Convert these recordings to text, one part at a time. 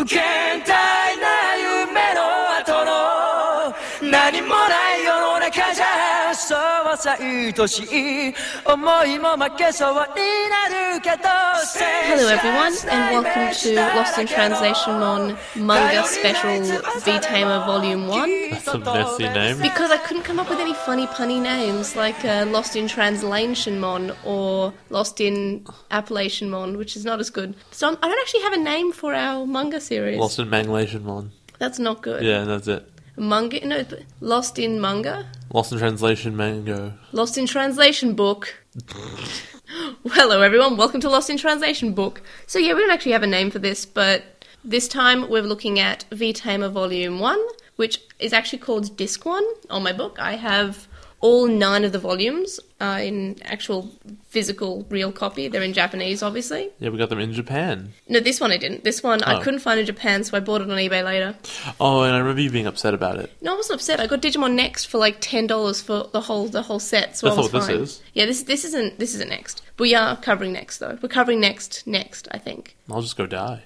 Hello everyone and welcome to Lost in Translationmon Manga Special V-Tamer Volume 1. That's a messy name. Because I couldn't come up with any funny punny names like Lost in Translationmon or Lost in Appellationmon, which is not as good. So I don't actually have a name for our manga series. Lost in Manglationmon. That's not good. Yeah, that's it. Manga? No, Lost in Manga? Lost in Translation Mango. Lost in Translation Book. Hello everyone, welcome to Lost in Translation Book. So yeah, we don't actually have a name for this, but this time we're looking at V-Tamer Volume 1, which is actually called Disc 1 on my book. I have all 9 of the volumes in actual physical, real copy. They're in Japanese, obviously. Yeah, we got them in Japan. No, this one I didn't. This one I couldn't find in Japan, so I bought it on eBay later. Oh, and I remember you being upset about it. No, I wasn't upset. I got Digimon Next for like $10 for the whole set. So that's what this is. Yeah, this isn't Next. We are covering Next though. We're covering Next, I think. I'll just go die.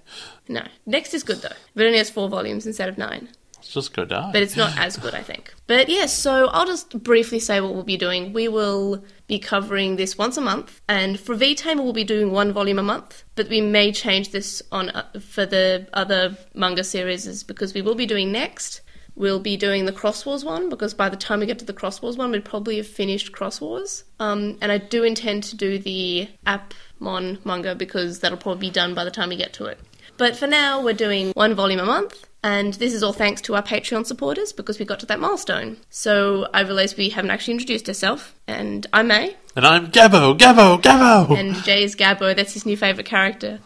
No, Next is good though. But it only has 4 volumes instead of 9. Just go die. But it's not as good, I think. But yeah, so I'll just briefly say what we'll be doing. We will be covering this once a month, and for V-Tamer we'll be doing 1 volume a month, but we may change this on for the other manga series, because we will be doing Next. We'll be doing the Cross Wars one, because by the time we get to the Cross Wars one, we'd probably have finished Cross Wars. And I do intend to do the Appmon manga, because that'll probably be done by the time we get to it. But for now, we're doing 1 volume a month. And this is all thanks to our Patreon supporters, because we got to that milestone. So I realised we haven't actually introduced ourselves, and I'm May. And I'm Gabo, Gabo, Gabo! And Jay is Gabo, that's his new favourite character.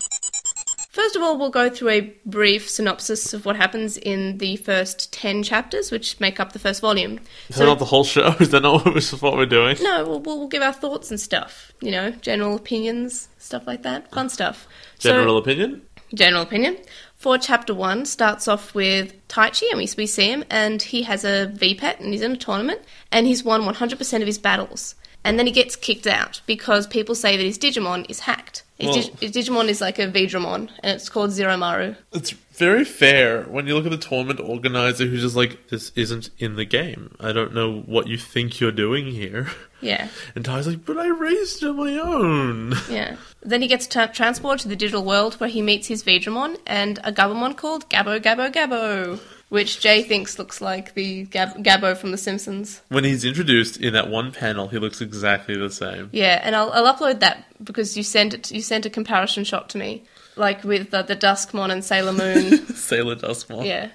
First of all, we'll go through a brief synopsis of what happens in the first 10 chapters, which make up the first volume. Is that not the whole show? Is that not what we're doing? No, we'll give our thoughts and stuff. You know, general opinions, stuff like that. Fun stuff. General opinion? General opinion. For chapter 1 starts off with Taichi, and we see him, and he has a V-Pet, and he's in a tournament, and he's won 100% of his battles. And then he gets kicked out, because people say that his Digimon is hacked. His Digimon is like a V-Dramon, and it's called Zeromaru. It's very fair when you look at the tournament organizer who's just like, this isn't in the game. I don't know what you think you're doing here. Yeah. And Tai's like, but I raised on my own. Yeah. Then he gets transported to the digital world where he meets his V-Dramon and a Gabomon called Gabo Gabo Gabo, which Jay thinks looks like the Gabo from The Simpsons. When he's introduced in that one panel, he looks exactly the same. Yeah, and I'll upload that because you sent a comparison shot to me, like with the Duskmon and Sailor Moon. Sailor Duskmon. Yeah.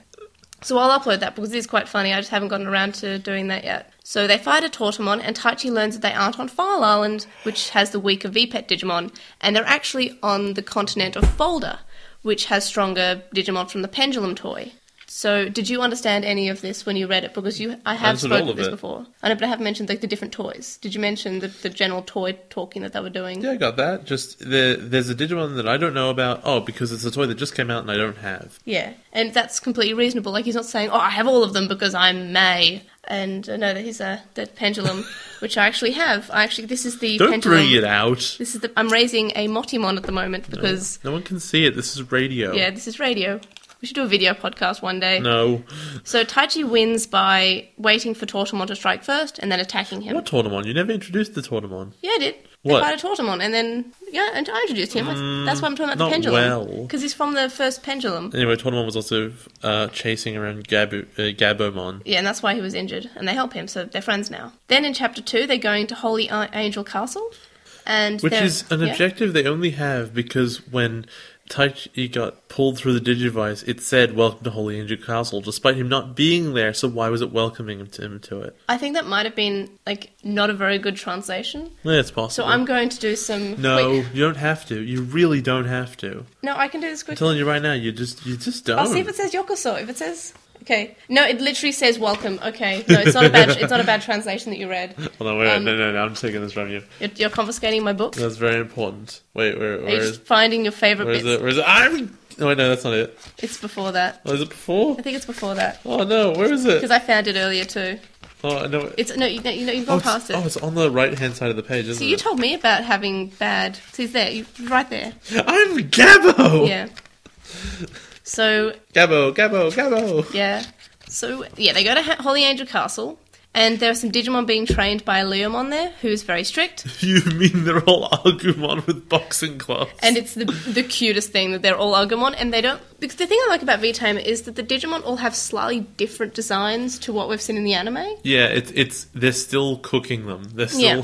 So I'll upload that because it is quite funny. I just haven't gotten around to doing that yet. So they fight a Tortomon, and Taichi learns that they aren't on File Island, which has the weaker V-Pet Digimon, and they're actually on the continent of Folder, which has stronger Digimon from the Pendulum toy. So did you understand any of this when you read it? Because I have spoken of this before. I know, but I have mentioned like the different toys. Did you mention the general toy talking that they were doing? Yeah, I got that. Just there's a Digimon that I don't know about. Oh, because it's a toy that just came out and I don't have. Yeah, and that's completely reasonable. Like he's not saying, oh, I have all of them because I'm May. And no, he's that Pendulum, which I actually have. This is the Don't Pendulum. Bring it out. This is I'm raising a Motimon at the moment because no one can see it. This is radio. Yeah, this is radio. We should do a video podcast one day. No. So Taichi wins by waiting for Tortomon to strike first and then attacking him. What Tortomon? You never introduced the Tortomon. Yeah, I did. What? They fight a Tortomon and then... Yeah, and I introduced him. That's why I'm talking about the Pendulum. Because he's from the first Pendulum. Anyway, Tortomon was also chasing around Gabomon. Yeah, and that's why he was injured. And they help him, so they're friends now. Then in Chapter 2, they're going to Holy Angel Castle. Which is an objective they only have because when... Taichi got pulled through the Digivice, it said, welcome to Holy Angel Castle, despite him not being there, so why was it welcoming him to it? I think that might have been, like, not a very good translation. Yeah, it's possible. So I'm going to do some... No, you don't have to. You really don't have to. No, I can do this quickly. I'm telling you right now, you just don't. I'll see if it says Yokoso, if it says... Okay. No, it literally says welcome. Okay. No, it's not a bad translation that you read. Well, no, wait, no, I'm taking this from you. You're confiscating my book? That's very important. Wait, where is... finding your favourite bits. Where is it? Oh, wait, no, that's not it. It's before that. Oh, is it before? I think it's before that. Oh, no, where is it? Because I found it earlier, too. Oh, no. You've gone past it. Oh, it's on the right-hand side of the page, isn't it? So you told me about having bad... See, it's there. Right there. I'm Gabo! Yeah. So Gabo. Yeah. So yeah, they go to Holy Angel Castle, and there are some Digimon being trained by Leomon there, who's very strict. You mean they're all Agumon with boxing gloves? And it's the cutest thing that they're all Agumon, and they don't... Because the thing I like about V-Tamer is that the Digimon all have slightly different designs to what we've seen in the anime. Yeah, it's they're still cooking them. They're still... Yeah.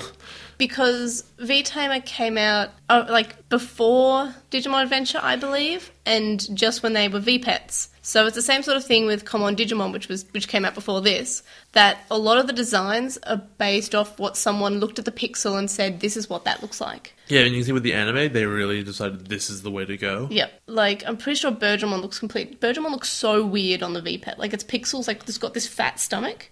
Because V-Tamer came out like before Digimon Adventure, I believe, and just when they were V-Pets. So it's the same sort of thing with Common Digimon, which came out before this, that a lot of the designs are based off what someone looked at the pixel and said, this is what that looks like. Yeah, and you can see with the anime, they really decided this is the way to go. Yeah, like, I'm pretty sure Bergemon looks complete. Bergemon looks so weird on the V-Pet. Like, it's pixels, like, it's got this fat stomach.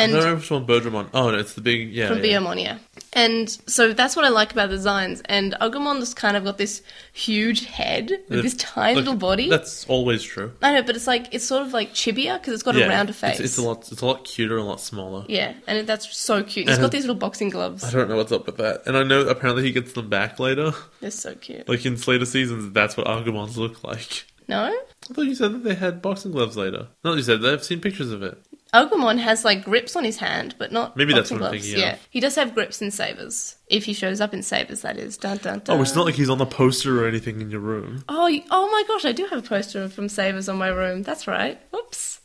And I don't know if it's from Bergemon. Oh, no, it's the big... Yeah, from Bergemon, yeah. And so that's what I like about the designs. And Agumon just kind of got this huge head with this tiny little body. That's always true. I know, but it's like it's sort of like Chibiya because it's got a rounder face. It's a lot cuter and a lot smaller. Yeah, and that's so cute. And he's got these little boxing gloves. I don't know what's up with that. And I know apparently he gets them back later. They're so cute. Like in later seasons, that's what Agumons look like. No? I thought you said that they had boxing gloves later. No, you said that. I've seen pictures of it. Agumon has, like, grips on his hand, but not maybe that's what gloves. I'm thinking, yeah. He does have grips in Savers. If he shows up in Savers, that is. Dun, dun, dun. Oh, it's not like he's on the poster or anything in your room. Oh my gosh, I do have a poster from Savers on my room. That's right. Whoops.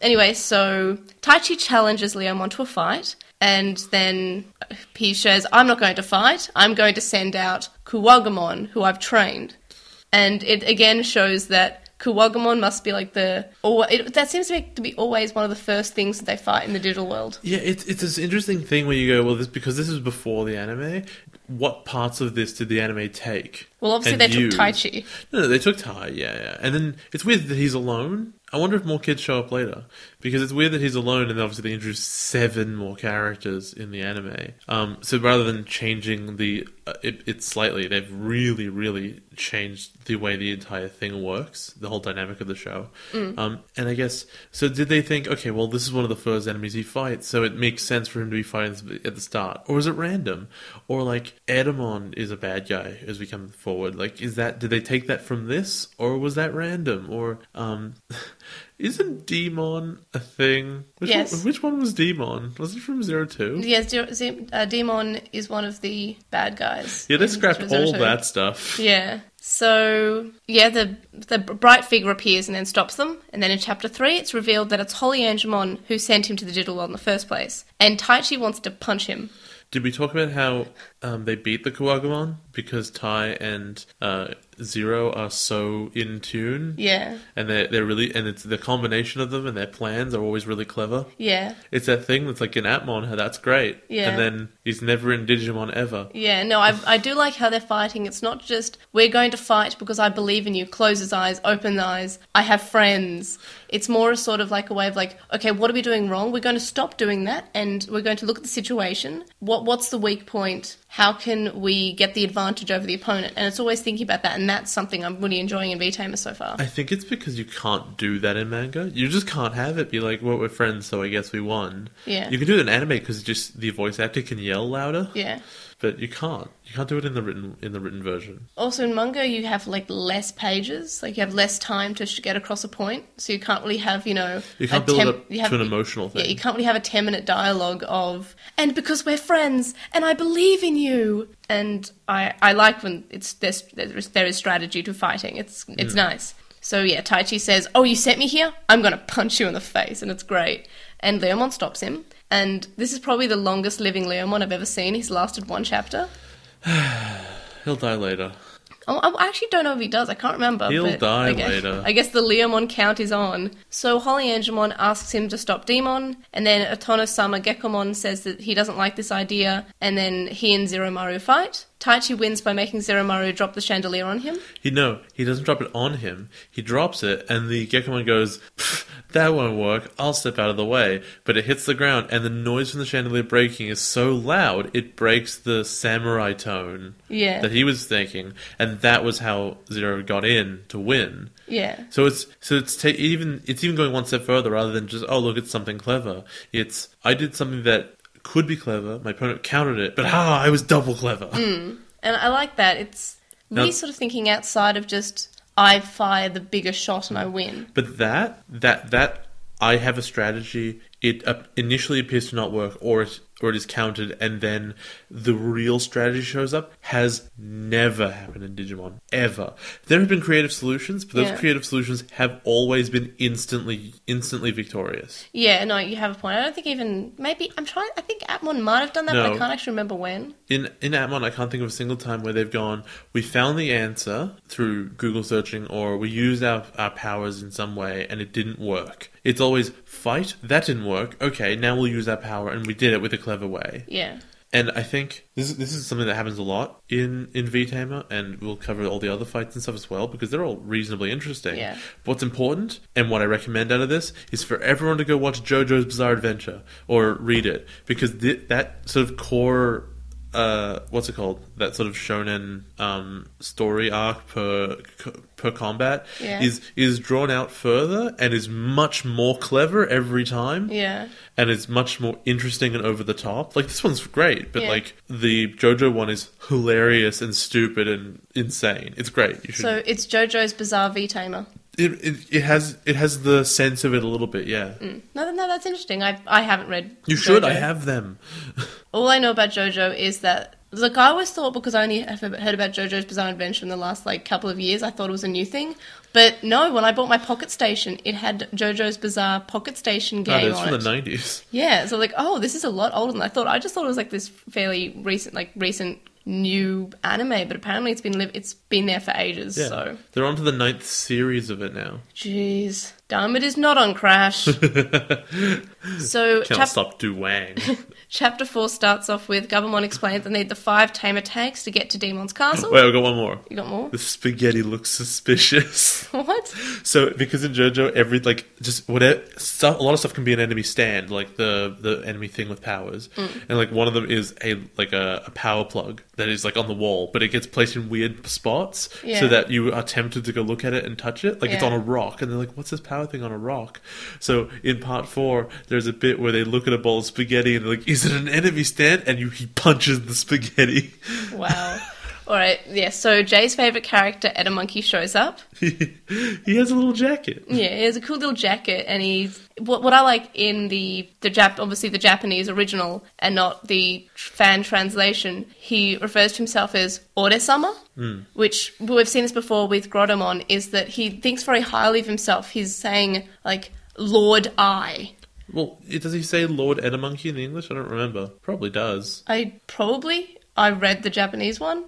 Anyway, so Taichi challenges Leomon to a fight, and then he says, I'm not going to fight. I'm going to send out Kuwagamon, who I've trained. And it, again, shows that Kuwagamon must be like that seems to be always one of the first things that they fight in the digital world. Yeah, it's this interesting thing where you go, well, this is before the anime. What parts of this did the anime take? Well, obviously they took Taichi. No, they took Tai, yeah. And then it's weird that he's alone. I wonder if more kids show up later. Because it's weird that he's alone, and obviously they introduced 7 more characters in the anime. So rather than changing it slightly, they've really, really changed the way the entire thing works, the whole dynamic of the show. Mm. And I guess, so did they think, okay, well, this is one of the first enemies he fights, so it makes sense for him to be fighting at the start? Or is it random? Or, like, Etemon is a bad guy as we come forward. Like, did they take that from this? Or was that random? Or, Isn't Digimon a thing? Which one was Digimon? Was it from 02? Yes, Digimon is one of the bad guys. Yeah, they scrapped all that stuff. Yeah. So, yeah, the bright figure appears and then stops them. And then in Chapter 3, it's revealed that it's Holy Angelmon who sent him to the digital world in the first place. And Taichi wants to punch him. Did we talk about how they beat the Kuwagamon? Because Tai and Zero are so in tune. Yeah. And they're really... And it's the combination of them and their plans are always really clever. Yeah. It's that thing that's like in Atmon, that's great. Yeah. And then he's never in Digimon ever. Yeah, no, I do like how they're fighting. It's not just, we're going to fight because I believe in you. Close his eyes, open his eyes, I have friends. It's more a sort of like a way of like, okay, what are we doing wrong? We're going to stop doing that and we're going to look at the situation. What's the weak point? How can we get the advantage over the opponent? And it's always thinking about that, and that's something I'm really enjoying in V-Tamer so far. I think it's because you can't do that in manga. You just can't have it be like, well, we're friends, so I guess we won. Yeah. You can do it in anime because just the voice actor can yell louder. Yeah. But you can't. You can't do it in the written version. Also, in manga, you have like less pages. Like you have less time to get across a point, so you can't really have you can't build it up to an emotional thing. Yeah, you can't really have a 10-minute dialogue of and because we're friends and I believe in you. And I like when there is strategy to fighting. It's nice. So yeah, Taichi says, "Oh, you sent me here. I'm gonna punch you in the face," and it's great. And Leomon stops him. And this is probably the longest living Leomon I've ever seen. He's lasted 1 chapter. He'll die later. Oh, I actually don't know if he does. I can't remember. He'll die later. I guess the Leomon count is on. So Holy Angelmon asks him to stop Demon. And then Otono-sama Gekomon says that he doesn't like this idea. And then he and Zeromaru fight. Taichi wins by making Zeromaru drop the chandelier on him. He doesn't drop it on him. He drops it, and the Gekomon goes, that won't work, I'll step out of the way. But it hits the ground, and the noise from the chandelier breaking is so loud, it breaks the samurai tone that he was thinking. And that was how Zero got in to win. Yeah. So it's even going one step further, rather than just, oh, look, it's something clever. It's, I did something that could be clever, my opponent countered it, but I was double clever. And I like that. It's really sort of thinking outside of just, I fire the bigger shot and I win. But that I have a strategy, it initially appears to not work, or it is countered, and then the real strategy shows up, has never happened in Digimon, ever. There have been creative solutions, but those creative solutions have always been instantly victorious. Yeah, no, you have a point. I don't think even, maybe, I think Atmon might have done that, but I can't actually remember when. In Atmon, I can't think of a single time where they've gone, we found the answer through Google searching, or we used our powers in some way, and it didn't work. It's always, fight, that didn't work, okay, now we'll use our power, and we did it with a clever way. Yeah. And I think this is something that happens a lot in V-Tamer, and we'll cover all the other fights and stuff as well, because they're all reasonably interesting. Yeah. But what's important, and what I recommend out of this, is for everyone to go watch JoJo's Bizarre Adventure, or read it, because that sort of core... what's it called? That sort of shonen story arc per combat is drawn out further and is much more clever every time. Yeah, and is much more interesting and over the top. Like this one's great, but like the JoJo one is hilarious and stupid and insane. It's great. You should... So it's JoJo's Bizarre V-Tamer. It has the sense of it a little bit, yeah. Mm. No, that's interesting. I haven't read. You should. JoJo. I have them. All I know about JoJo is that look. I always thought because I only have heard about JoJo's Bizarre Adventure in the last couple of years, I thought it was a new thing. But no, when I bought my Pocket Station, it had JoJo's Bizarre Pocket Station game on it. It's from the 90s. Yeah, so this is a lot older than I thought. I just thought it was this fairly recent, recent. New anime, but apparently it's been there for ages. Yeah. So they're on to the 9th series of it now. Jeez, damn! It is not on Crash. So can't stop Duwang. Chapter 4 starts off with Gabomon explains they need the 5 tamer tanks to get to Demon's Castle. Wait, I've got one more. You got more? The spaghetti looks suspicious. What? So because in JoJo, every a lot of stuff can be an enemy stand, like the enemy thing with powers, and one of them is a power plug that is on the wall, but it gets placed in weird spots so that you are tempted to go look at it and touch it. It's on a rock, and they're like, "What's this power thing on a rock?" So in part 4, there's a bit where they look at a bowl of spaghetti and they're like, "Is it an enemy stand?" And he punches the spaghetti. Wow. All right. Yeah. So Jay's favorite character, Etemonkey, shows up. He has a little jacket. Yeah, he has a cool little jacket, and he's what I like in the Japanese original and not the fan translation. He refers to himself as Ore-sama, which we've seen this before with Grodomon. Is that he thinks very highly of himself. He's saying Lord I. Well, does he say Lord Etemonkey in English? I don't remember. Probably does. I read the Japanese one.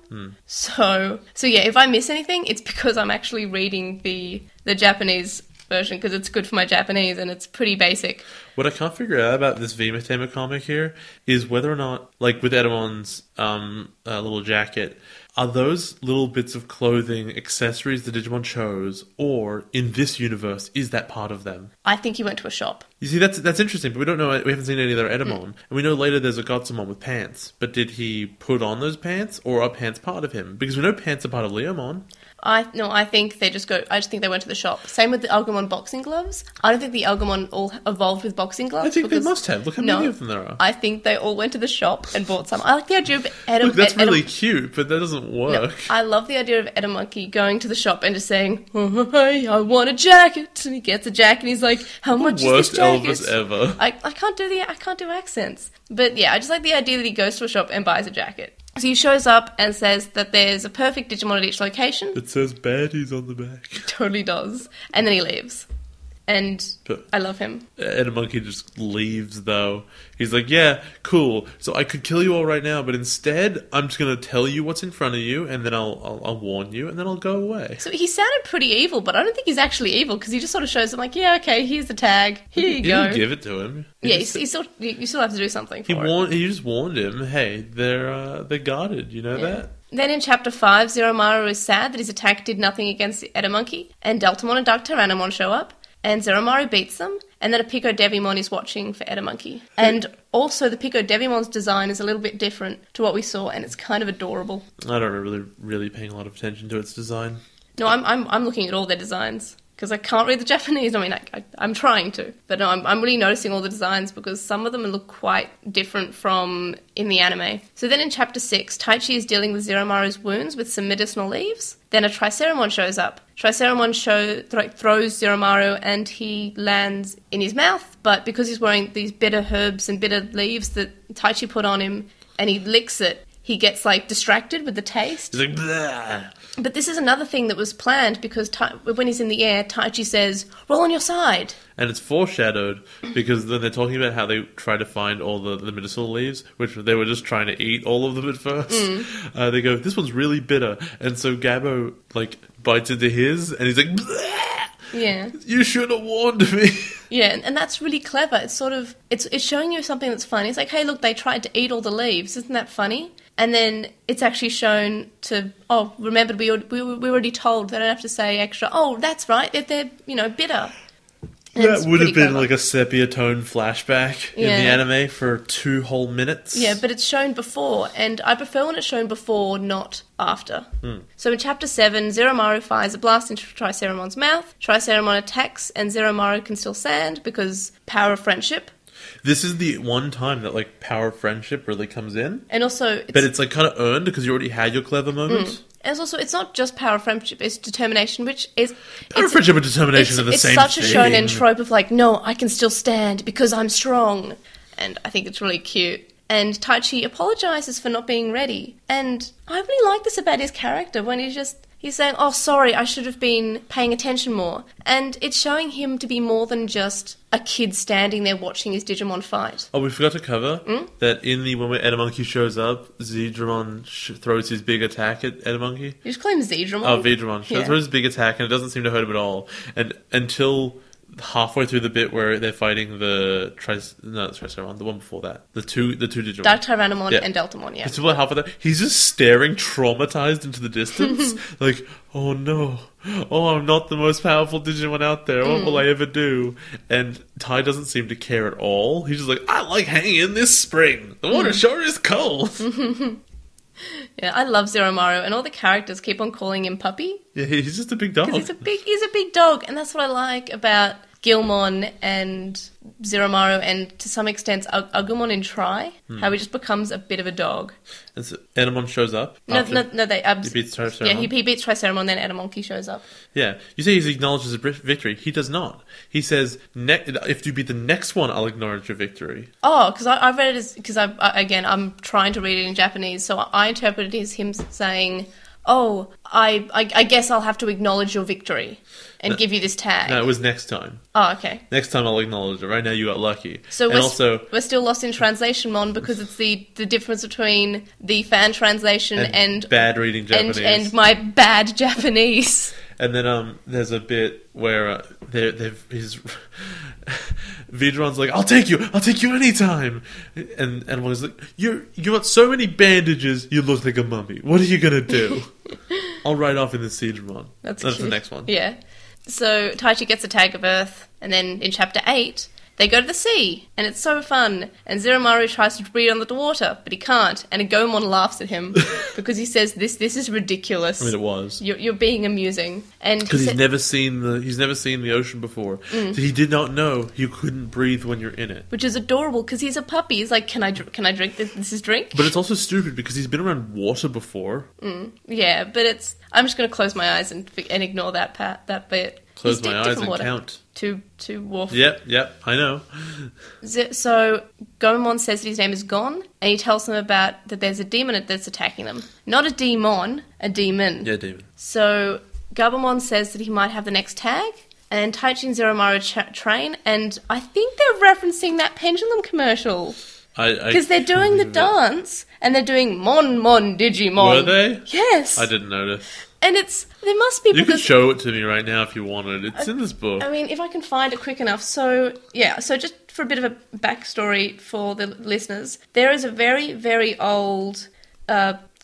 So yeah, if I miss anything, it's because I'm actually reading the Japanese version, because it's good for my Japanese and it's pretty basic. What I can't figure out about this V-Tamer comic here is whether or not, with Etemon's little jacket, are those little bits of clothing accessories that Digimon chose, or in this universe, is that part of them? I think he went to a shop. You see, that's interesting, but we don't know. We haven't seen any other Etemon, and we know later there's a Gotsamon with pants. But did he put on those pants, or are pants part of him? Because we know pants are part of Leomon. I think they just go. I just think they went to the shop. Same with the Elgamon boxing gloves. I don't think the Elgamon all evolved with boxing gloves. I think they must have. Look how many of them there are. I think they all went to the shop and bought some. I like the idea of Etemonkey. Look, that's really cute, but that doesn't work. No, I love the idea of Etemonkey going to the shop and just saying, "Oh, hey, I want a jacket," and he gets a jacket, and he's like, "How much is this jacket?" Elvis ever. I can't do accents. But yeah, I just like the idea that he goes to a shop and buys a jacket. So he shows up and says that there's a perfect Digimon at each location. It says baddies on the back. Totally does. And then he leaves. But I love him. Etemonkey just leaves, though. He's like, "Yeah, cool. So I could kill you all right now, but instead I'm just going to tell you what's in front of you, and then I'll warn you, and then I'll go away." So he sounded pretty evil, but I don't think he's actually evil, because he just sort of shows him "Yeah, okay, here's the tag. Here you go." You didn't give it to him. You still have to do something for it. You just warned him, "Hey, they're guarded, you know that?" Then in Chapter 5, Zeromaru is sad that his attack did nothing against Etemonkey, and Deltamon and Dark Tyrannomon show up, and Zeromaru beats them, and then a Pico Devimon is watching for Etemonkey. And also the Pico Devimon's design is a little bit different to what we saw, and it's kind of adorable. I don't really paying a lot of attention to its design. No, I'm looking at all their designs. because I can't read the Japanese. I mean, I'm trying to, but no, I'm really noticing all the designs because some of them look quite different from in the anime. So then in Chapter 6, Taichi is dealing with Zeromaru's wounds with some medicinal leaves. Then a Triceramon shows up. Triceramon throws Zeromaru and he lands in his mouth, but because he's wearing these bitter herbs and bitter leaves that Taichi put on him and he licks it, he gets, like, distracted with the taste. He's like, bleh. But this is another thing that was planned because when he's in the air, Taichi says, roll on your side. And it's foreshadowed because then they're talking about how they try to find all the medicinal leaves, which they were just trying to eat all of them at first. Mm. They go, this one's really bitter. And so Gabo, like, bites into his and he's like, bleh. Yeah. You should have warned me. Yeah, and that's really clever. It's sort of, it's showing you something that's funny. It's like, hey, look, they tried to eat all the leaves. Isn't that funny? And then it's actually shown to, oh, remember, we were already told. They don't have to say extra, oh, that's right, they're you know, bitter. And that would have been clever. Like a sepia tone flashback in the anime for 2 whole minutes. Yeah, but it's shown before, and I prefer when it's shown before, not after. Mm. So in Chapter 7, Zeromaru fires a blast into Triceramon's mouth. Triceramon attacks, and Zeromaru can still stand because power of friendship. This is the one time that, like, power of friendship really comes in. And also... but it's, like, kind of earned because you already had your clever moments. Mm. And it's also, it's not just power of friendship, it's determination, which is... Power of friendship and determination are the same thing. It's such a shonen trope of, like, no, I can still stand because I'm strong. And I think it's really cute. And Taichi apologises for not being ready. And I really like this about his character when he's just... He's saying, oh, sorry, I should have been paying attention more. And it's showing him to be more than just a kid standing there watching his Digimon fight. Oh, we forgot to cover that in the when Etemonkey shows up, V-Dramon throws his big attack at Etemonkey. You just call him V-Dramon? Oh, V-Dramon. She throws his big attack and it doesn't seem to hurt him at all. And until... halfway through the bit where they're fighting the Triceramon, the one before that, the two Digimon, Dark Tyrannomon and Deltamon, yeah. It's about halfway there. He's just staring, traumatized into the distance, like, oh no, oh I'm not the most powerful Digimon out there. What will I ever do? And Tai doesn't seem to care at all. He's just like, I like hanging in this spring. The water sure is cold. Yeah, I love Zeromaru, and all the characters keep on calling him puppy. Yeah, he's just a big dog. He's a big dog, and that's what I like about Gilmon and Zeromaru, and to some extent Agumon in Tri, how he just becomes a bit of a dog. And so Etemon shows up. He beats Triceramon. Yeah, he beats Triceramon, then Etemonkey shows up. Yeah, you see, he acknowledges a victory. He does not. He says, if you beat the next one, I'll acknowledge your victory. Oh, because I read it as, because again, I'm trying to read it in Japanese, so I interpreted it as him saying, oh, I guess I'll have to acknowledge your victory and give you this tag. No, it was next time. Oh, okay. Next time I'll acknowledge it. Right now you got lucky. So we're still lost in Translationmon because it's the difference between the fan translation and bad reading Japanese. And my bad Japanese. And then there's a bit where V-Dron's like, I'll take you anytime. And one's like, you got so many bandages, you look like a mummy. What are you gonna do? I'll ride off in the Seedramon. That's the next one. Yeah. So Taichi gets a tag of Earth, and then in Chapter 8 they go to the sea, and it's so fun. And Zeromaru tries to breathe under the water, but he can't. And Gomamon laughs at him because he says, "This is ridiculous." I mean, it was. You're being amusing, and because he's never seen the ocean before, so he did not know you couldn't breathe when you're in it. Which is adorable because he's a puppy. He's like, "Can I drink this? This is drink." But it's also stupid because he's been around water before. Mm. Yeah, but it's. I'm just going to close my eyes and ignore that bit. Close my eyes and count. To Wharf. Yep, I know. So Gomamon says that his name is Gon, and he tells them about that there's a demon that's attacking them. Not a demon, a demon. Yeah, demon. So Gabomon says that he might have the next tag, and Taichi and Zeromaru train, and I think they're referencing that Pendulum commercial. Because they're doing the dance, and they're doing Mon Mon Digimon. Were they? Yes. I didn't notice. And there must be... You can show it to me right now if you wanted. It's in this book. I mean, if I can find it quick enough. So, yeah, so just for a bit of a backstory for the listeners, there is a very, very old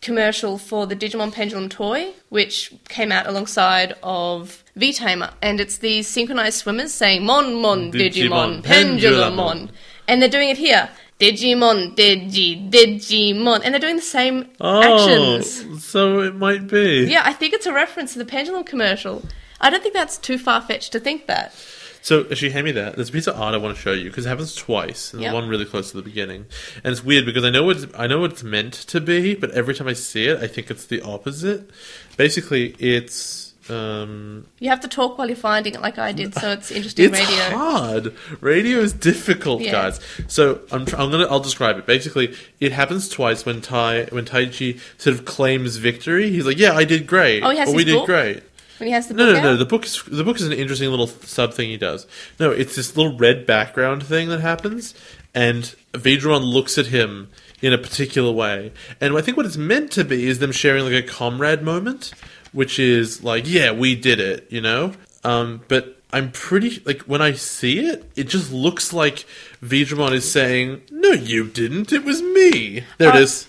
commercial for the Digimon Pendulum toy, which came out alongside of V-Tamer. And it's these synchronized swimmers saying, Mon Mon Digimon, Pendulamon. And they're doing it here. Digimon, Digimon. And they're doing the same actions. So it might be. Yeah, I think it's a reference to the Pendulum commercial. I don't think that's too far-fetched to think that. So, as you hand me that, there's a piece of art I want to show you, because it happens twice, and the one really close to the beginning. And it's weird, because I know what it's meant to be, but every time I see it, I think it's the opposite. Basically, it's... you have to talk while you're finding it, like I did, so it's interesting. It's hard. Radio is difficult, guys. So I'll describe it. Basically, it happens twice when Taichi sort of claims victory. He's like, "Yeah, I did great." Oh, he has his book? We did great. When he has the book out? No. The book is an interesting little sub thing he does. No, it's this little red background thing that happens, and V-Dramon looks at him in a particular way, and I think what it's meant to be is them sharing like a comrade moment. Which is like, yeah, we did it, you know? But I'm pretty... Like, when I see it, it just looks like V-Dramon is saying, no, you didn't, it was me. There it is.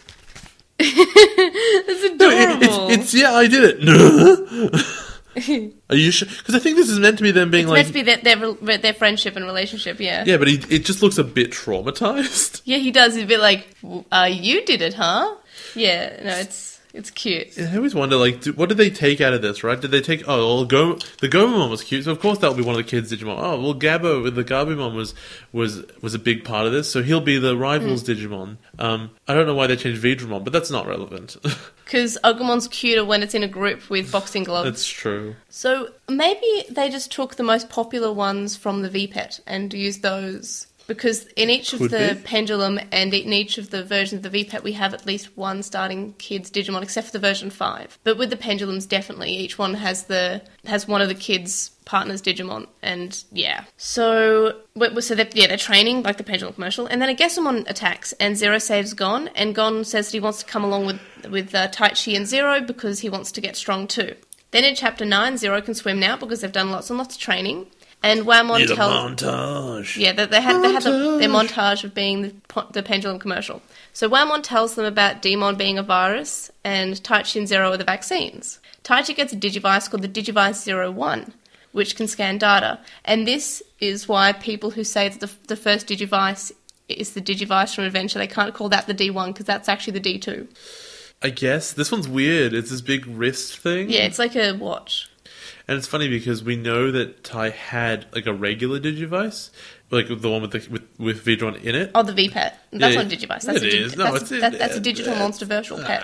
It's adorable. No, it's, yeah, I did it. Are you sure? Because I think this is meant to be them being like... It's meant to be their friendship and relationship, yeah. Yeah, but it just looks a bit traumatized. Yeah, he does. He's a bit like, you did it, huh? Yeah, no, It's cute. I always wonder, like, what did they take out of this, right? Did they take... Oh, the Gomamon was cute, so of course that'll be one of the kids' Digimon. Oh, well, Gabo, the Gabomon was a big part of this, so he'll be the rivals' Digimon. I don't know why they changed V-Dramon, but that's not relevant. Because Agumon's cuter when it's in a group with boxing gloves. That's true. So maybe they just took the most popular ones from the V-Pet and used those... Because in each of the Pendulum and in each of the versions of the VPAT, we have at least one starting kids Digimon, except for the version 5. But with the Pendulums, definitely, each one has one of the kids' partners Digimon. And, yeah. So they're training, like the Pendulum commercial. And then a Guessamon attacks, and Zero saves Gon. And Gon says that he wants to come along with Taichi and Zero because he wants to get strong too. Then in Chapter 9, Zero can swim now because they've done lots and lots of training. And Whamon tells... Yeah, they had their montage of being the Pendulum commercial. So Whamon tells them about Demon being a virus and Taichi and Zero are the vaccines. Taichi gets a Digivice called the Digivice 01, which can scan data. And this is why people who say that the first Digivice is the Digivice from Adventure, they can't call that the D1 because that's actually the D2. I guess. This one's weird. It's this big wrist thing. Yeah, it's like a watch. And it's funny because we know that Tai had like a regular Digivice, like the one with V-Dramon in it. Oh, the V-Pet. That's not a Digivice. That's a digital monster virtual pet.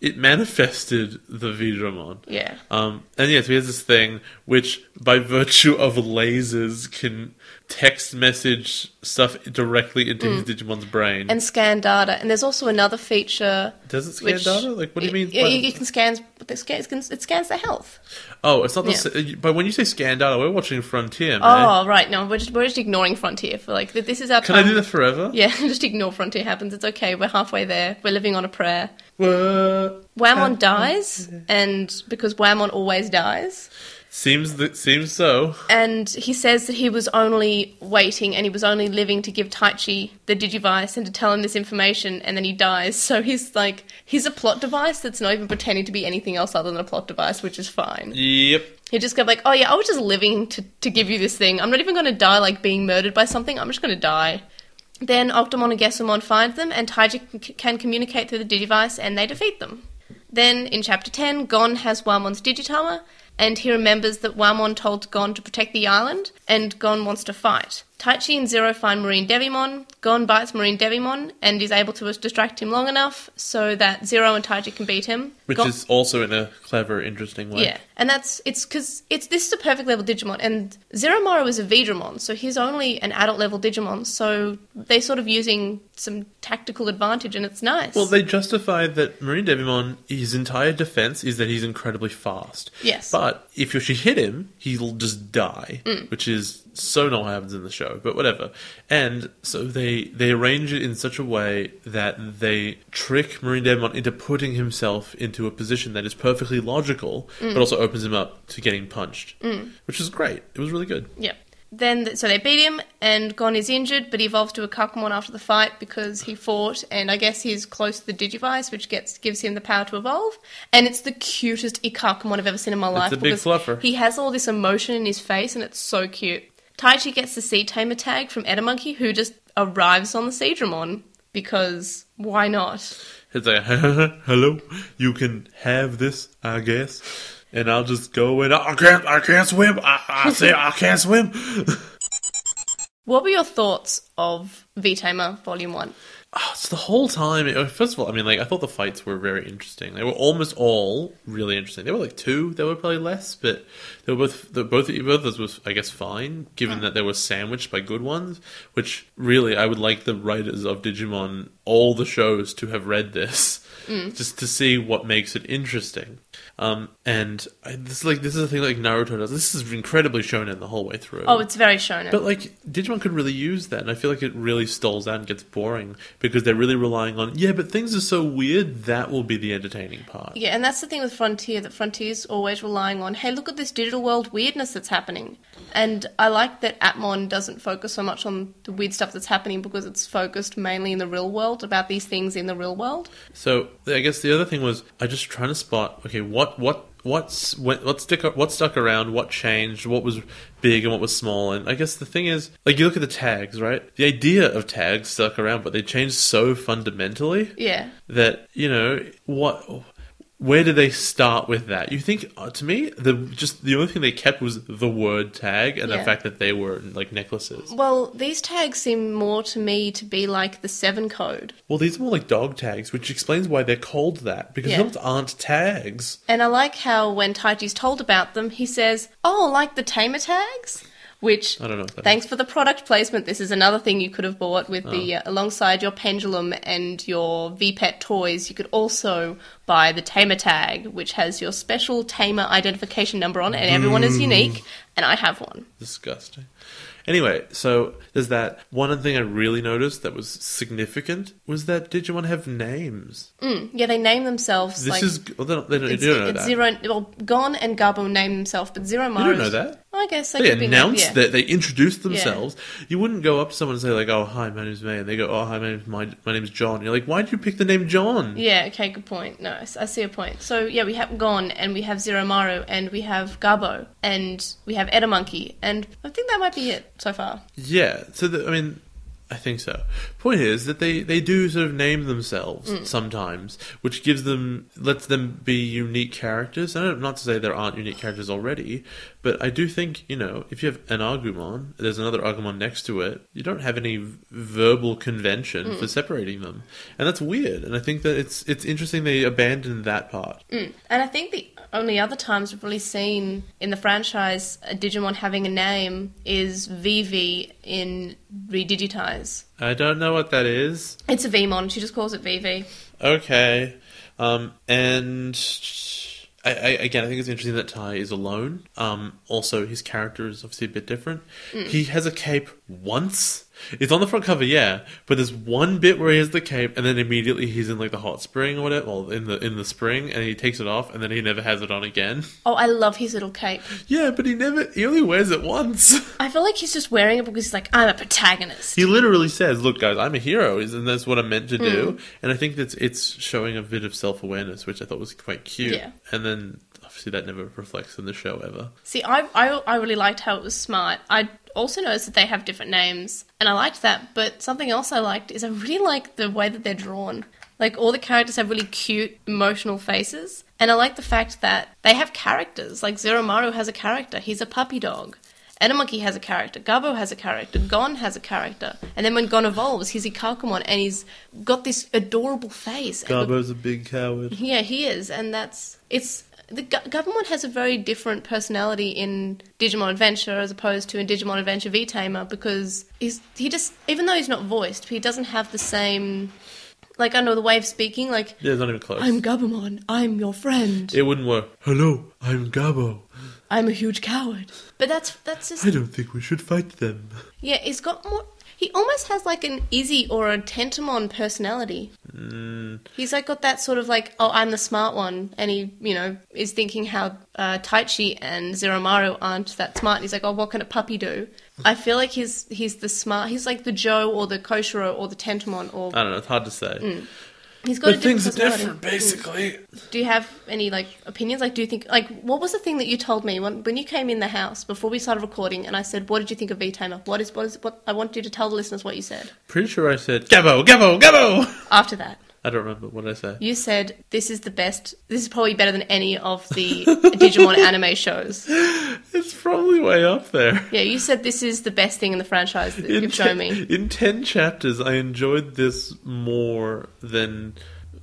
It manifested the V-Dramon. Yeah. And yes, so he has this thing which, by virtue of lasers, can text message stuff directly into his Digimon's brain. And scan data. And there's also another feature... Does it scan data? Like, what do you mean? It scans the health. Oh, it's not the... Yeah. But when you say scan data, we're watching Frontier, man. Oh, right. No, we're just ignoring Frontier. For like, this is our time. Can I do that forever? Yeah, just ignore Frontier happens. It's okay. We're halfway there. We're living on a prayer. Whamon dies, and because Whamon always dies, seems so. And he says that he was only waiting, and he was only living to give Taichi the Digivice and to tell him this information, and then he dies. So he's like, he's a plot device that's not even pretending to be anything else other than a plot device, which is fine. Yep. He just go like, oh yeah, I was just living to give you this thing. I'm not even going to die like being murdered by something. I'm just going to die. Then Octomon and Guessamon find them, and Taichi can communicate through the Digivice, and they defeat them. Then, in Chapter 10, Gon has Whamon's Digitamer, and he remembers that Whamon told Gon to protect the island, and Gon wants to fight. Taichi and Zero find Marine Devimon, Gon bites Marine Devimon, and is able to distract him long enough so that Zero and Taichi can beat him. Which is also in a clever, interesting way. Yeah, and this is a perfect level Digimon, and Zeromaru is a V-Dramon, so he's only an adult level Digimon, so they're sort of using some tactical advantage, and it's nice. Well, they justify that Marine Devimon, his entire defense is that he's incredibly fast. Yes. But if she hit him, he'll just die, which is... so not what happens in the show, but whatever. And so they arrange it in such a way that they trick Marine Devimon into putting himself into a position that is perfectly logical, but also opens him up to getting punched, which is great. It was really good. Yeah. Then, so they beat him, and Gon is injured, but he evolves to a Kakumon after the fight because he fought, and I guess he's close to the Digivice, which gives him the power to evolve. And it's the cutest Kakumon I've ever seen in my life. It's a big fluffer. He has all this emotion in his face, and it's so cute. Taichi gets the V-Tamer tag from Etemonkey, who just arrives on the V-Dramon, because why not? It's like, hello, you can have this, I guess. and I'll just go in. I can't swim. I say I can't swim. What were your thoughts of V-Tamer Volume 1? It's the whole time. First of all, I mean, like, I thought the fights were very interesting. They were almost all really interesting. There were like two. There were probably less, but they were both of those was, I guess, fine. Given that they were sandwiched by good ones, which really I would like the writers of Digimon, all the shows, to have read this, just to see what makes it interesting. This is a thing like Naruto does. This is incredibly shonen the whole way through. Oh, it's very shonen. But like Digimon could really use that, and I feel like it really stalls out and gets boring because they're really relying on but things are so weird that will be the entertaining part. Yeah, and that's the thing with Frontier, that Frontier's always relying on, hey, look at this digital world weirdness that's happening. And I like that Atmon doesn't focus so much on the weird stuff that's happening because it's focused mainly in the real world, about these things in the real world. So I guess the other thing was I just trying to spot, okay, what stuck around, what changed, what was big and what was small. And I guess the thing is, like, you look at the tags, right? The idea of tags stuck around, but they changed so fundamentally. Yeah. That, you know, where do they start with that? You think, to me, the only thing they kept was the word tag and the fact that they were, like, necklaces. Well, these tags seem more to me to be like the 7 code. Well, these are more like dog tags, which explains why they're called that, because those aren't tags. And I like how when Taichi's told about them, he says, oh, like the Tamer tags? Which, I don't know what that thanks is. For the product placement, this is another thing you could have bought with alongside your Pendulum and your V-Pet toys. You could also buy the Tamer tag, which has your special Tamer identification number on it, and everyone is unique, and I have one. Disgusting. Anyway, so there's that. One thing I really noticed that was significant was that Digimon have names. Yeah, they name themselves. This like, is... Well, they don't know that. Gon and Gabo name themselves, but Zeromaru... You don't know that? I guess they could announce that. They introduced themselves. Yeah. You wouldn't go up to someone and say, like, oh, hi, my name's May. And they go, oh, hi, my name's John. And you're like, why did you pick the name John? Yeah, okay, good point. No, I see a point. So, yeah, we have Gon, and we have Zeromaru, and we have Gabo, and we have Etemonkey. And I think that might be it so far. Yeah, so, I think so. Point is that they do sort of name themselves sometimes, which lets them be unique characters. And not to say there aren't unique characters already, but I do think, you know, if you have an Agumon, there's another Agumon next to it, you don't have any verbal convention for separating them. And that's weird. And I think that it's interesting they abandoned that part. And I think the only other times we've really seen in the franchise a Digimon having a name is Vivi in Redigitize. I don't know what that is. It's a Vmon. She just calls it VV. Okay. I think it's interesting that Tai is alone. Also, his character is obviously a bit different. He has a cape once. It's on the front cover, but there's one bit where he has the cape, and then immediately he's in like the hot spring or whatever, well, in the spring, and he takes it off, and then he never has it on again. Oh, I love his little cape. Yeah, but he only wears it once. I feel like he's just wearing it because he's like, I'm a protagonist. He literally says, look guys, I'm a hero, and that's what I'm meant to do. And I think that it's showing a bit of self-awareness, which I thought was quite cute. Yeah. And then obviously that never reflects in the show ever. See, I really liked how it was smart. I also noticed that they have different names, and I liked that, but something else I liked is I really like the way that they're drawn. Like, all the characters have really cute, emotional faces, and I like the fact that they have characters. Like, Zeromaru has a character. He's a puppy dog. Etemonkey has a character. Gabo has a character. Gon has a character. And then when Gon evolves, he's Ikaukamon, and he's got this adorable face. Gabo's a big coward. Yeah, he is, and the Gabomon has a very different personality in Digimon Adventure as opposed to in Digimon Adventure V-Tamer because he just, even though he's not voiced, he doesn't have the same, like, I know the way of speaking, like... Yeah, it's not even close. I'm Gabomon, I'm your friend. It wouldn't work. Hello, I'm Gabo. I'm a huge coward. But that's just... I don't think we should fight them. Yeah, he's got more... He almost has like an Izzy or a Tentamon personality. He's like got that sort of like, oh, I'm the smart one. And he, you know, is thinking how Taichi and Zeromaru aren't that smart. And he's like, oh, what can a puppy do? I feel like he's the smart. He's like the Joe or the Koshiro or the Tentamon or... I don't know. It's hard to say. He's got but things are different, basically. Do you have any, like, opinions? Like, do you think... Like, what was the thing that you told me when you came in the house before we started recording and I said, what did you think of V-Tamer? I want you to tell the listeners what you said. Pretty sure I said, Gabo, Gabo, Gabo! After that. I don't remember what I said. You said, this is the best, this is probably better than any of the Digimon anime shows. It's probably way up there. Yeah, you said this is the best thing in the franchise that you've shown me. In 10 chapters, I enjoyed this more than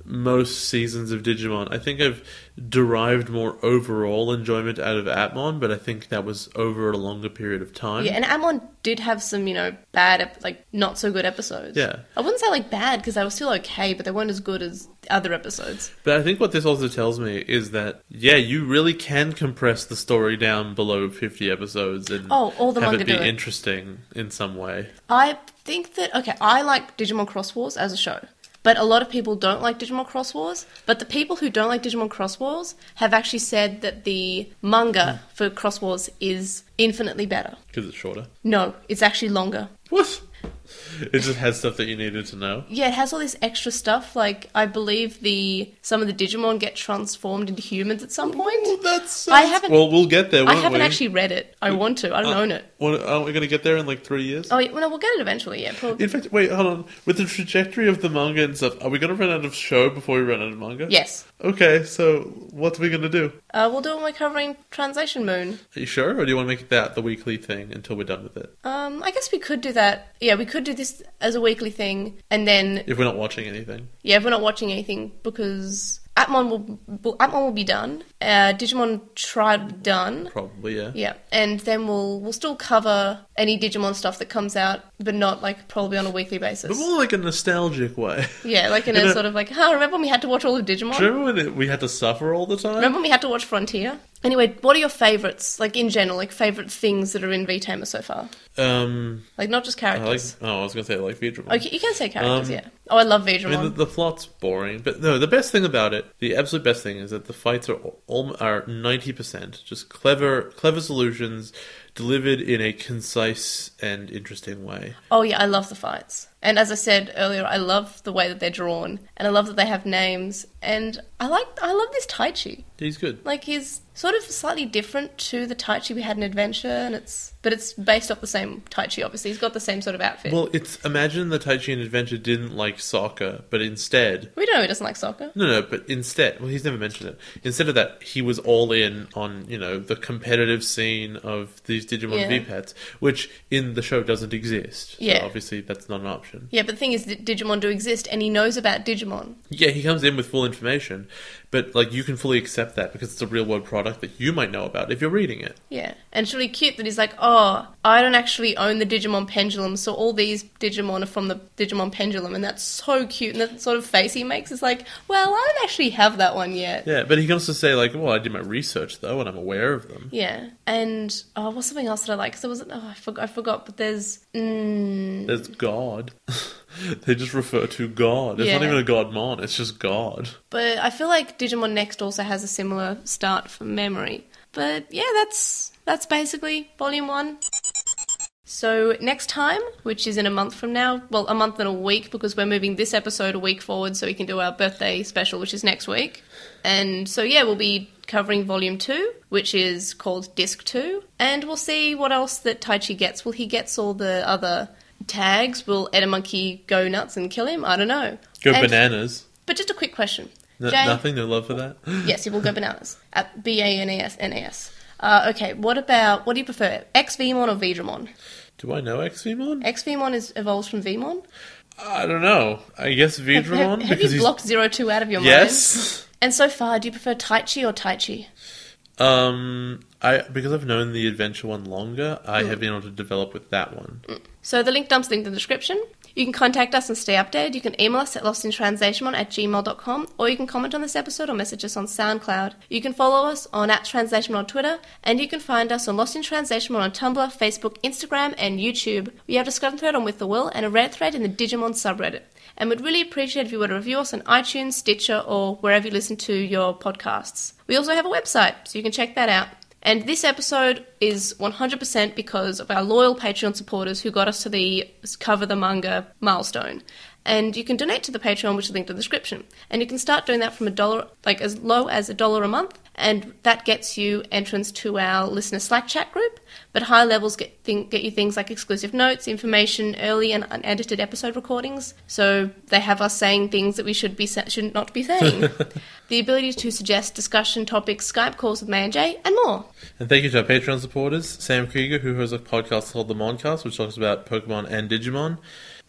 most seasons of Digimon. I think I've derived more overall enjoyment out of Atmon, but I think that was over a longer period of time. Yeah, and Atmon did have some, you know, bad, like, not so good episodes. Yeah. I wouldn't say, like, bad, because they were still okay, but they weren't as good as other episodes. But I think what this also tells me is that, yeah, you really can compress the story down below 50 episodes and have it be interesting in some way. I think that, okay, I like Digimon Cross Wars as a show. But a lot of people don't like Digimon Cross Wars. But the people who don't like Digimon Cross Wars have actually said that the manga for Cross Wars is infinitely better. Because it's shorter? No, it's actually longer. What? It just has stuff that you needed to know? Yeah, it has all this extra stuff. Like, I believe some of the Digimon get transformed into humans at some point. Ooh, that's... Well, we'll get there, I haven't actually read it. I want to. I don't own it. Aren't we going to get there in, like, 3 years? Oh, yeah, well, no, we'll get it eventually, yeah. Probably. In fact, wait, hold on. With the trajectory of the manga and stuff, are we going to run out of show before we run out of manga? Yes. Okay, so what are we going to do? We'll do it when we're covering Translationmon. Are you sure? Or do you want to make that the weekly thing until we're done with it? I guess we could do that. Yeah, we could do this as a weekly thing, and then... If we're not watching anything. Yeah, if we're not watching anything, because Atmon will be done. Digimon Tribe done. Probably, yeah. Yeah, and then we'll still cover any Digimon stuff that comes out, but not, like, probably on a weekly basis. But more like a nostalgic way. Yeah, like in a sort of like, remember when we had to watch all of Digimon? Do you remember when we had to suffer all the time? Remember when we had to watch Frontier? Anyway, what are your favourites, like, in general, like, favourite things that are in V-Tamer so far? Like, not just characters. I was going to say, like, V-Dramon. Okay, you can say characters, yeah. Oh, I love V-Dramon. I mean, the plot's boring, but no, the best thing about it, the absolute best thing is that the fights are 90%. Just clever solutions delivered in a concise and interesting way. Oh, yeah, I love the fights. And as I said earlier, I love the way that they're drawn, and I love that they have names, and I love this Taichi. He's good. Like, he's sort of slightly different to the Taichi we had in Adventure, and it's based off the same Taichi, obviously. He's got the same sort of outfit. Well, imagine the Taichi in Adventure didn't like soccer, but instead... We don't know he doesn't like soccer. No, but instead... Well, he's never mentioned it. Instead of that, he was all in on, you know, the competitive scene of these Digimon V-Pets, which in the show doesn't exist. Yeah. So obviously that's not an option. Yeah, but the thing is that Digimon do exist, and he knows about Digimon. Yeah, he comes in with full information, but, like, you can fully accept that because it's a real-world product that you might know about if you're reading it. Yeah, and it's really cute that he's like, oh, I don't actually own the Digimon Pendulum, so all these Digimon are from the Digimon Pendulum, and that's so cute, and that sort of face he makes is like, well, I don't actually have that one yet. Yeah, but he can also say, like, well, I did my research, though, and I'm aware of them. Yeah, and, what's something else that I like? Because there wasn't, I forgot, but there's... There's God. They just refer to God. It's not even a Godmon, it's just God. But I feel like Digimon Next also has a similar start from memory. But yeah, that's basically Volume 1. So next time, which is in a month from now, well, a month and a week, because we're moving this episode a week forward so we can do our birthday special, which is next week. And so yeah, we'll be covering Volume 2, which is called Disc 2. And we'll see what else that Taichi gets. Well, he gets all the other... tags. Will Etemonkey go nuts and kill him? I don't know. Go bananas. But just a quick question. Nothing? No love for that? Yes, he will go bananas. At B-A-N-A-S-N-A-S. Okay, what do you prefer? X-Vmon or V-Dramon? Do I know X-Vmon? X-Vmon evolves from Vmon? I don't know. I guess V-Dramon. Have you blocked 02 out of your mind? Yes. And so far, do you prefer Taichi or Taichi? Because I've known the Adventure one longer, I have been able to develop with that one. So the link dump's linked in the description. You can contact us and stay updated. You can email us at lostintranslationmon@gmail.com, or you can comment on this episode or message us on SoundCloud. You can follow us on @Translationmon on Twitter, and you can find us on Lost in Translationmon on Tumblr, Facebook, Instagram, and YouTube. We have a discussion thread on With the Will and a Reddit thread in the Digimon subreddit. And we'd really appreciate if you were to review us on iTunes, Stitcher, or wherever you listen to your podcasts. We also have a website, so you can check that out. And this episode is 100% because of our loyal Patreon supporters who got us to the Cover the Manga milestone. And you can donate to the Patreon, which is linked in the description. And you can start doing that from $1, like as low as $1 a month. and that gets you entrance to our listener Slack chat group, but higher levels get you things like exclusive notes, information, early and unedited episode recordings, so they have us saying things that we should not be saying. The ability to suggest discussion topics, Skype calls with May and Jay, and more. And thank you to our Patreon supporters, Sam Krieger, who has a podcast called The Moncast, which talks about Pokemon and Digimon.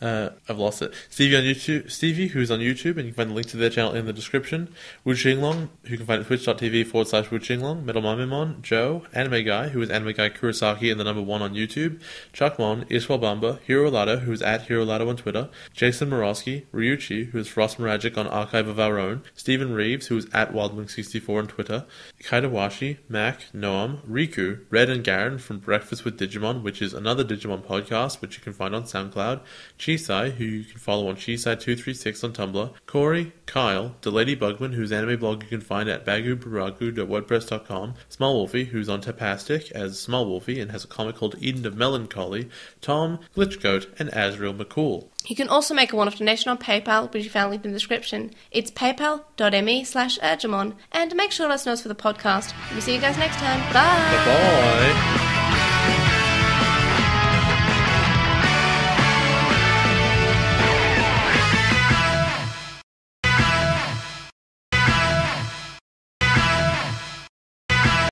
I've lost it. Stevie, who's on YouTube, and you can find the link to their channel in the description. Wu Qinglong, who you can find at twitch.tv/Wu Qinglong. Metal Mamimon, Joe, Anime Guy, who is Anime Guy Kurosaki and the #1 on YouTube. Chuckmon, Iswal Bamba, Hiro Lado, who is at Hiro Lado on Twitter. Jason Morosky, Ryuchi, who is Frost Miragic on Archive of Our Own. Stephen Reeves, who is at WildWing64 on Twitter. Kaitawashi, Mac, Noam, Riku, Red and Garen from Breakfast with Digimon, which is another Digimon podcast, which you can find on SoundCloud. Chisai, who you can follow on Chisai236 on Tumblr, Corey, Kyle, DeLady Bugman, whose anime blog you can find at bagubaragu.wordpress.com, Small Wolfie, who's on Tapastic as Small Wolfie and has a comic called Eden of Melancholy, Tom, Glitchgoat, and Azrael McCool. You can also make a one-off donation on PayPal, which you found linked in the description. It's paypal.me/Agumon. And make sure to let us know for the podcast. We'll see you guys next time. Bye! Bye-bye!